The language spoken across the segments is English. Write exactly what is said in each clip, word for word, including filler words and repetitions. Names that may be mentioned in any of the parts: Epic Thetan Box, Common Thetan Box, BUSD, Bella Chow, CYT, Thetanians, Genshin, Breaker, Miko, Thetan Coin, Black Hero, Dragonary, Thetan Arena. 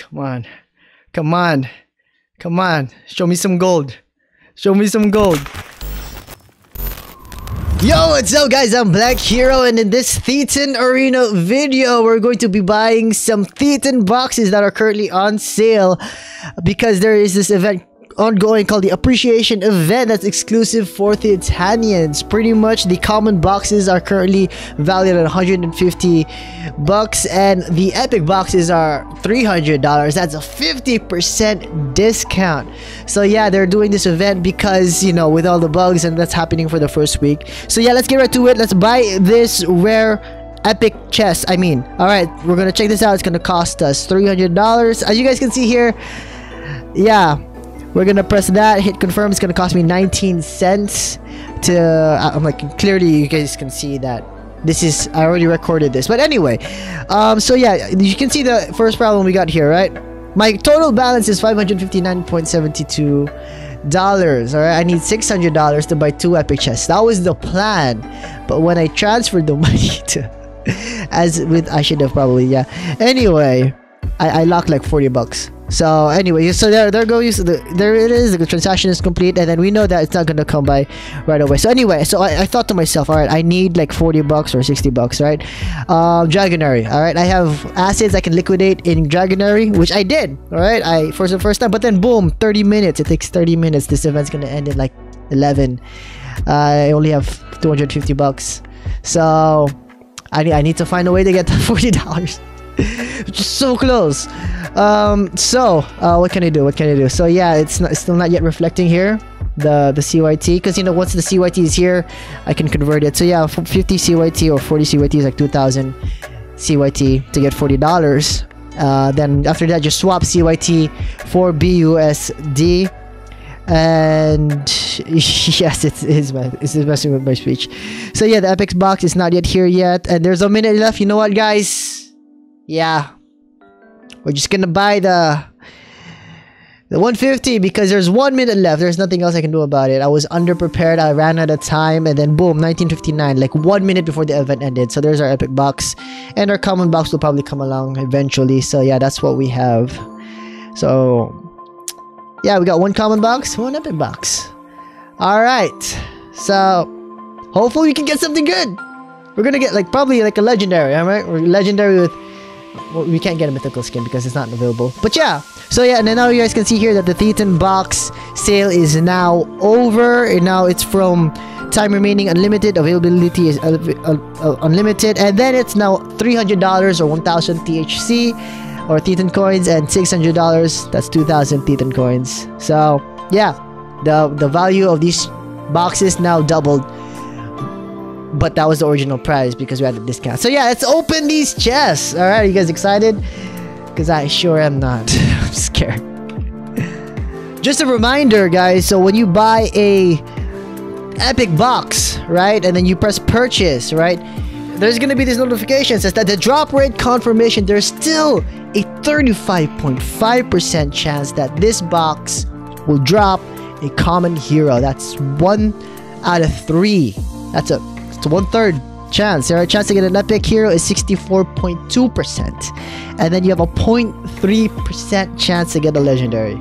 Come on. Come on. Come on. Show me some gold. Show me some gold. Yo, what's up guys? I'm Black Hero, and in this Thetan Arena video, we're going to be buying some Thetan boxes that are currently on sale because there is this event ongoing called the Appreciation Event that's exclusive for Thetanians. Pretty much the common boxes are currently valued at one hundred fifty bucks, and the epic boxes are three hundred dollars. That's a fifty percent discount. So yeah, they're doing this event because, you know, with all the bugs, and that's happening for the first week. So yeah, let's get right to it. Let's buy this rare epic chest. I mean, all right, we're gonna check this out. It's gonna cost us three hundred dollars. As you guys can see here, yeah, we're gonna press that, hit confirm. It's gonna cost me nineteen cents to uh, I'm like, clearly you guys can see that this is, I already recorded this, but anyway, um so yeah, you can see the first problem we got here, right? My total balance is five hundred fifty-nine point seven two dollars. All right, I need six hundred dollars to buy two epic chests. That was the plan, but when I transferred the money to as with I should have probably, yeah, anyway, I, I locked like forty bucks. So anyway, so there, there goes the, there it is. The transaction is complete, and then we know that it's not gonna come by right away. So anyway, so I, I thought to myself, all right, I need like forty bucks or sixty bucks, right? Um, Dragonary, all right. I have assets I can liquidate in Dragonary, which I did, all right. I for the first time, but then boom, thirty minutes. It takes thirty minutes. This event's gonna end at like eleven. Uh, I only have two hundred fifty bucks, so I I need to find a way to get that forty dollars. Just so close. Um, so uh, what can I do? What can I do? So yeah, it's, not, it's still not yet reflecting here the the C Y T, because you know, once the C Y T is here, I can convert it. So yeah, fifty C Y T or forty C Y T is like two thousand C Y T to get forty dollars. Uh, then after that, just swap C Y T for B U S D. And yes, it is, man. It's messing with my speech. So yeah, the Epic box is not yet here yet, and there's a minute left. You know what, guys? Yeah, we're just gonna buy the the one fifty because there's one minute left. There's nothing else I can do about it. I was underprepared. I ran out of time, and then boom, nineteen fifty-nine, like one minute before the event ended. So there's our epic box, and our common box will probably come along eventually. So yeah, that's what we have. So yeah, we got one common box, one epic box. All right, so hopefully we can get something good. We're gonna get like probably like a legendary, all right? We're legendary with. Well, we can't get a mythical skin because it's not available, but yeah. So yeah, and then now you guys can see here that the Thetan box sale is now over, and now it's from time remaining unlimited, availability is uh, uh, uh, unlimited, and then it's now three hundred dollars or one thousand T H C or Thetan coins, and six hundred dollars, that's two thousand Thetan coins. So yeah, the the value of these boxes now doubled. But that was the original price because we had a discount. So yeah, let's open these chests. All right, are you guys excited? Because I sure am not. I'm scared. Just a reminder, guys. So when you buy a epic box, right, and then you press purchase, right, there's gonna be this notification that says that the drop rate confirmation. There's still a thirty-five point five percent chance that this box will drop a common hero. That's one out of three. That's a It's one third chance. Our chance to get an epic hero is sixty-four point two percent, and then you have a zero point three percent chance to get a legendary.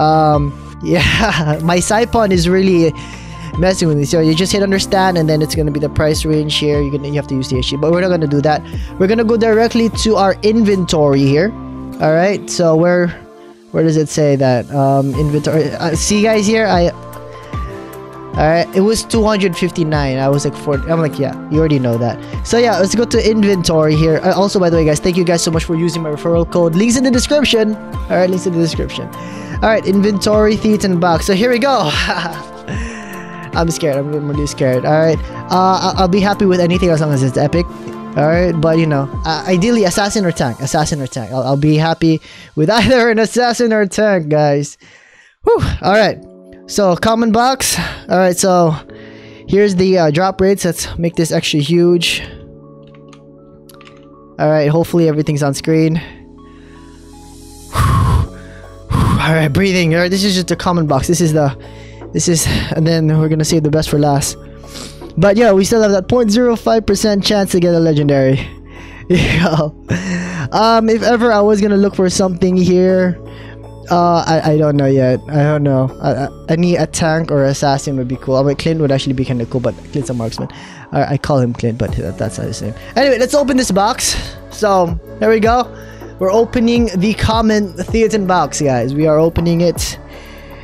Um, yeah, my Saipon is really messing with me. So you just hit understand, and then it's gonna be the price range here. You're gonna you have to use the H D, but we're not gonna do that. We're gonna go directly to our inventory here. All right, so where where does it say that um, inventory? Uh, see, guys, here I. Alright, it was two hundred fifty-nine. I was like forty. I'm like, yeah, you already know that. So yeah, let's go to inventory here. Uh, also, by the way, guys, thank you guys so much for using my referral code. Links in the description. Alright, links in the description. Alright, inventory, Thetan box. So here we go. I'm scared. I'm really scared. Alright, uh, I'll be happy with anything as long as it's epic. Alright, but you know, uh, ideally, assassin or tank. Assassin or tank. I'll, I'll be happy with either an assassin or tank, guys. Whew, alright. So, common box. Alright, so here's the uh, drop rates. Let's make this extra huge. Alright, hopefully everything's on screen. Alright, breathing. Alright, this is just the common box. This is the... This is... And then we're gonna save the best for last. But yeah, we still have that zero point zero five percent chance to get a legendary. Yeah. Um, if ever I was gonna look for something here, uh, I, I don't know yet. I don't know. I, I, I need a tank or assassin would be cool. I mean, Clint would actually be kind of cool, but Clint's a marksman. I, I call him Clint, but that, that's not his name. Anyway, let's open this box. So, there we go. We're opening the common Thetan box, guys. We are opening it.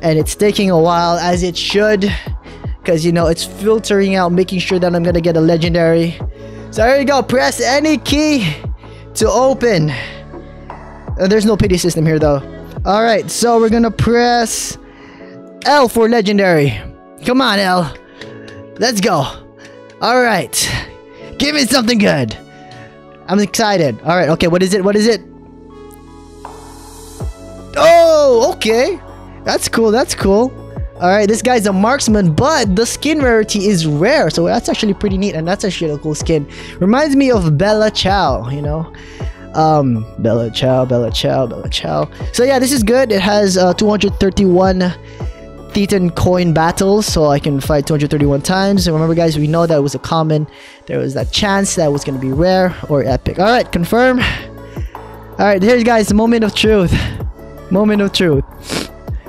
And it's taking a while, as it should. Because, you know, it's filtering out, making sure that I'm gonna get a legendary. So, there you go. Press any key to open. Uh, there's no P D system here, though. Alright, so we're gonna press L for legendary. Come on, L. Let's go. Alright. Give me something good. I'm excited. Alright, okay, what is it? What is it? Oh, okay. That's cool, that's cool. Alright, this guy's a marksman, but the skin rarity is rare. So that's actually pretty neat, and that's actually a cool skin. Reminds me of Bella Chow, you know? Um, Bella Chow, Bella Chow, Bella Chow. So yeah, this is good. It has uh, two hundred thirty-one Thetan coin battles, so I can fight two hundred thirty-one times. And remember guys, we know that it was a common. There was that chance that it was going to be rare or epic. Alright, confirm. Alright, here's guys, the moment of truth. Moment of truth.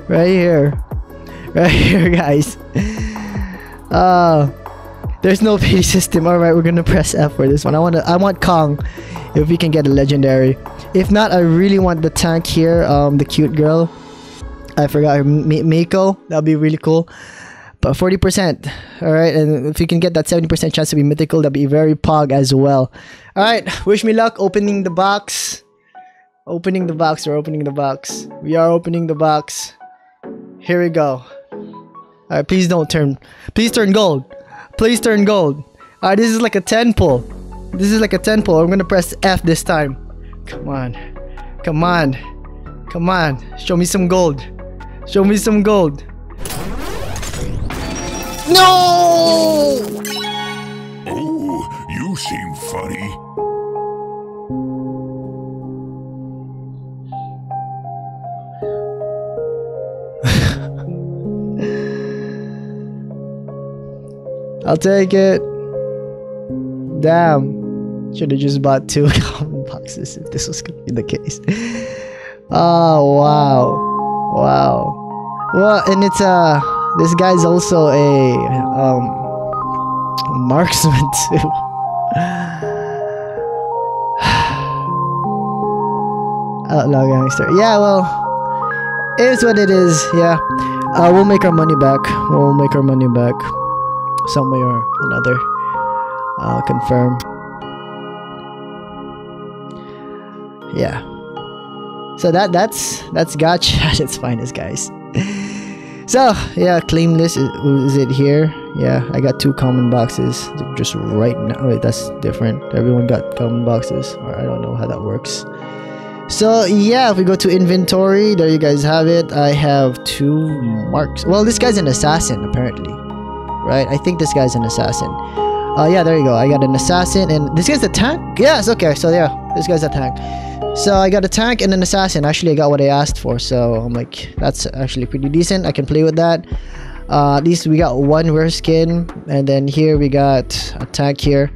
Right here. Right here, guys. Uh, there's no P D system. All right, we're gonna press F for this one. I want to. I want Kong, if we can get a legendary. If not, I really want the tank here. Um, the cute girl. I forgot her, Miko. That'd be really cool. But forty percent. All right, and if you can get that seventy percent chance to be mythical, that'd be very pog as well. All right, wish me luck opening the box. Opening the box. We're opening the box. We are opening the box. Here we go. Alright, please don't turn. Please turn gold. Please turn gold. Alright, this is like a ten pull. This is like a ten pull. I'm gonna press F this time. Come on. Come on. Come on. Show me some gold. Show me some gold. No! Oh, you seem funny. I'll take it. Damn. Should have just bought two common boxes if this was gonna be the case. Oh wow. Wow. Well, and it's uh this guy's also a um marksman too. Outlaw gangster. Yeah, well, it's what it is, yeah. Uh we'll make our money back. We'll make our money back. Some way or another. Uh, confirm. Yeah. So that that's that's gacha at its finest, guys. So yeah, claim list is, is it here? Yeah, I got two common boxes just right now. Wait, that's different. Everyone got common boxes, or I don't know how that works. So yeah, if we go to inventory, there you guys have it. I have two marks. Well, this guy's an assassin apparently. Right, I think this guy's an assassin. Uh, yeah, there you go. I got an assassin, and this guy's a tank. Yes, okay. So yeah, this guy's a tank. So I got a tank and an assassin. Actually, I got what I asked for. So I'm like, that's actually pretty decent. I can play with that. Uh, at least we got one rare skin, and then here we got a tank here.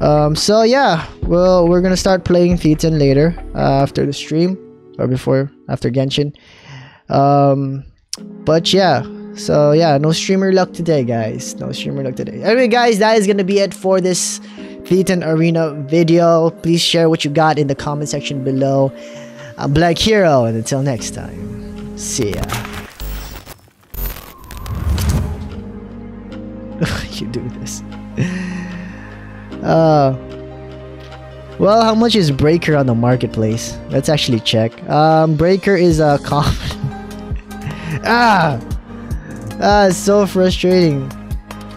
Um, so yeah, well, we're gonna start playing Thetan later uh, after the stream or before after Genshin. Um, but yeah. So yeah, no streamer luck today, guys. No streamer luck today. Anyway, guys, that is gonna be it for this Thetan Arena video. Please share what you got in the comment section below. I'm Black Hero, and until next time, see ya. You do this. Uh, well, how much is Breaker on the marketplace? Let's actually check. Um, Breaker is a common. Ah. Ah, it's so frustrating.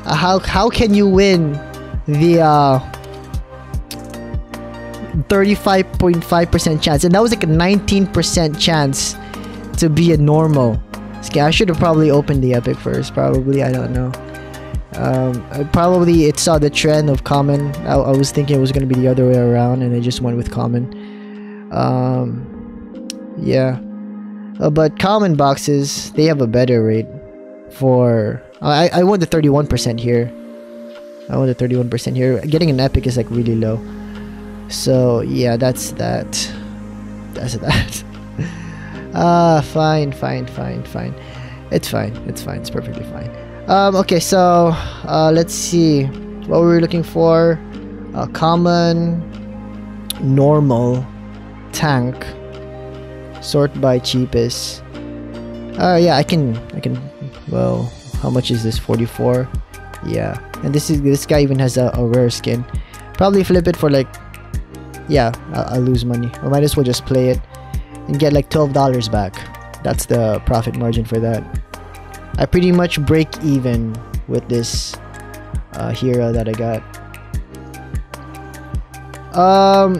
Uh, how how can you win the uh thirty-five point five percent chance? And that was like a nineteen percent chance to be a normal. Okay, I should have probably opened the epic first. Probably, I don't know. Um, I probably it saw the trend of common. I, I was thinking it was gonna be the other way around, and I just went with common. Um, yeah, uh, but common boxes, they have a better rate. For I I want the thirty-one percent here. I want the thirty-one percent here. Getting an epic is like really low. So yeah, that's that. That's that. Ah, uh, fine, fine, fine, fine. It's fine. It's fine. It's perfectly fine. Um, okay, so uh, let's see. What were we looking for? Uh, common, normal, tank, sort by cheapest. Uh, yeah, I can. I can. Well, how much is this? forty-four. Yeah, and this is this guy even has a, a rare skin. Probably flip it for like. Yeah, I'll, I'll lose money. I might as well just play it and get like twelve dollars back. That's the profit margin for that. I pretty much break even with this uh, hero that I got. Um,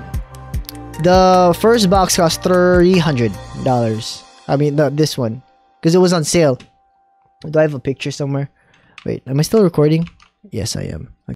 the first box cost three hundred dollars. I mean, the, this one. Because it was on sale. Do I have a picture somewhere? Wait, am I still recording? Yes, I am.